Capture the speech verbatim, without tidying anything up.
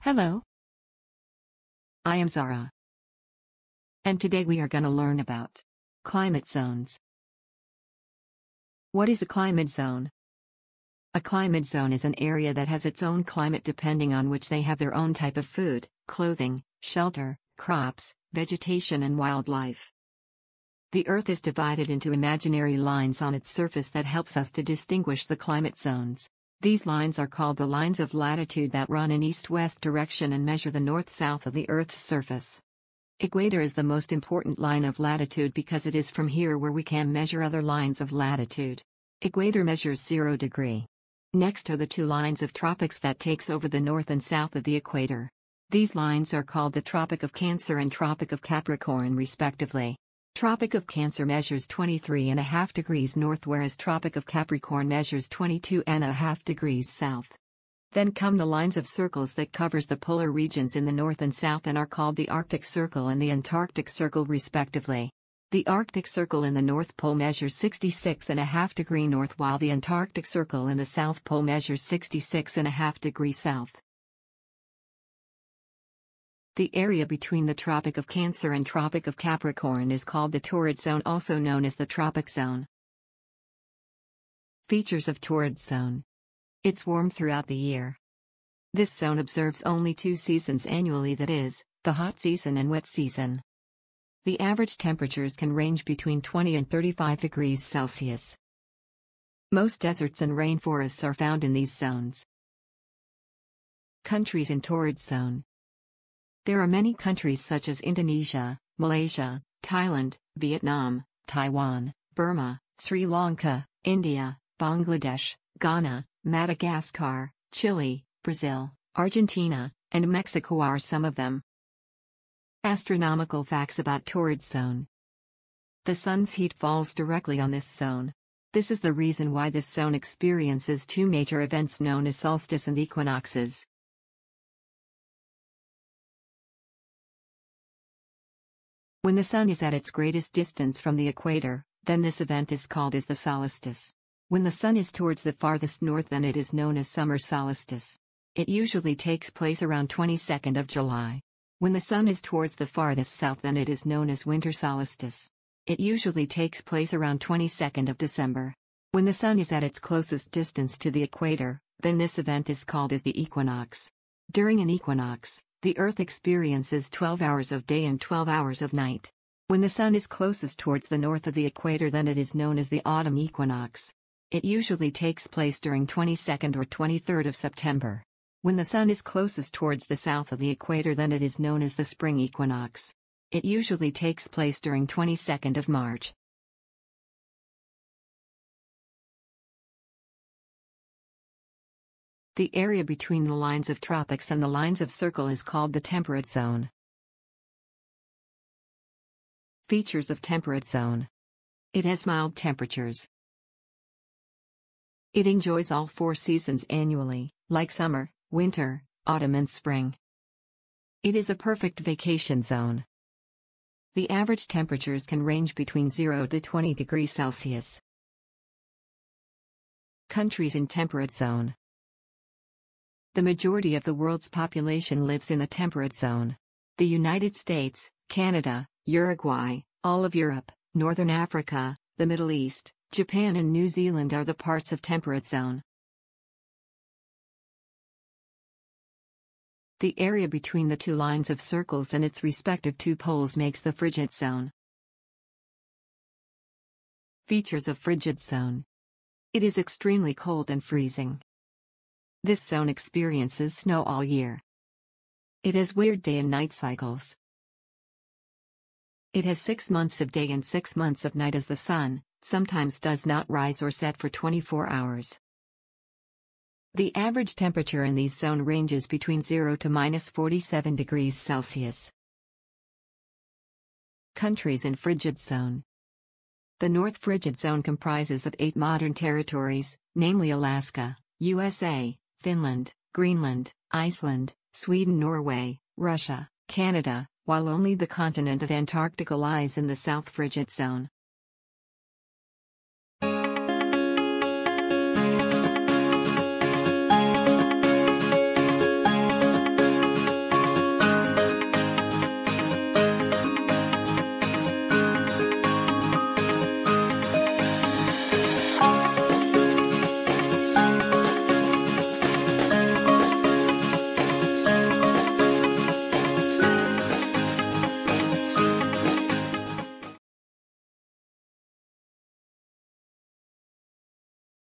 Hello. I am Zara. And today we are gonna learn about climate zones. What is a climate zone? A climate zone is an area that has its own climate depending on which they have their own type of food, clothing, shelter, crops, vegetation and wildlife. The Earth is divided into imaginary lines on its surface that helps us to distinguish the climate zones. These lines are called the lines of latitude that run in east-west direction and measure the north-south of the Earth's surface. Equator is the most important line of latitude because it is from here where we can measure other lines of latitude. Equator measures zero degree. Next are the two lines of tropics that takes over the north and south of the equator. These lines are called the Tropic of Cancer and Tropic of Capricorn respectively. Tropic of Cancer measures twenty-three and a half degrees north, whereas Tropic of Capricorn measures twenty-two and a half degrees south. Then come the lines of circles that covers the polar regions in the north and south and are called the Arctic Circle and the Antarctic Circle respectively. The Arctic Circle in the North Pole measures sixty-six and a half degree north, while the Antarctic Circle in the South Pole measures sixty-six and a half degree south. The area between the Tropic of Cancer and Tropic of Capricorn is called the Torrid Zone, also known as the Tropic Zone. Features of Torrid Zone. It's warm throughout the year. This zone observes only two seasons annually, that is, the hot season and wet season. The average temperatures can range between twenty and thirty-five degrees Celsius. Most deserts and rainforests are found in these zones. Countries in Torrid Zone. There are many countries such as Indonesia, Malaysia, Thailand, Vietnam, Taiwan, Burma, Sri Lanka, India, Bangladesh, Ghana, Madagascar, Chile, Brazil, Argentina, and Mexico are some of them. Astronomical facts about Torrid Zone. The sun's heat falls directly on this zone. This is the reason why this zone experiences two major events known as solstice and equinoxes. When the sun is at its greatest distance from the equator, then this event is called as the solstice. When the sun is towards the farthest north, then it is known as summer solstice. It usually takes place around twenty-second of July. When the sun is towards the farthest south, then it is known as winter solstice. It usually takes place around twenty-second of December. When the sun is at its closest distance to the equator, then this event is called as the equinox. During an equinox, the Earth experiences twelve hours of day and twelve hours of night. When the sun is closest towards the north of the equator, then it is known as the autumn equinox. It usually takes place during twenty-second or twenty-third of September. When the sun is closest towards the south of the equator, then it is known as the spring equinox. It usually takes place during twenty-second of March. The area between the lines of tropics and the lines of circle is called the temperate zone. Features of temperate zone. It has mild temperatures. It enjoys all four seasons annually, like summer, winter, autumn and spring. It is a perfect vacation zone. The average temperatures can range between zero to twenty degrees Celsius. Countries in temperate zone. The majority of the world's population lives in the temperate zone. The United States, Canada, Uruguay, all of Europe, Northern Africa, the Middle East, Japan and New Zealand are the parts of temperate zone. The area between the two lines of circles and its respective two poles makes the frigid zone. Features of frigid zone. It is extremely cold and freezing. This zone experiences snow all year. It has weird day and night cycles. It has six months of day and six months of night, as the sun sometimes does not rise or set for twenty-four hours. The average temperature in these zones ranges between zero to minus forty-seven degrees Celsius. Countries in frigid zone. The North Frigid Zone comprises of eight modern territories, namely Alaska, U S A, Finland, Greenland, Iceland, Sweden, Norway, Russia, Canada, while only the continent of Antarctica lies in the South Frigid Zone.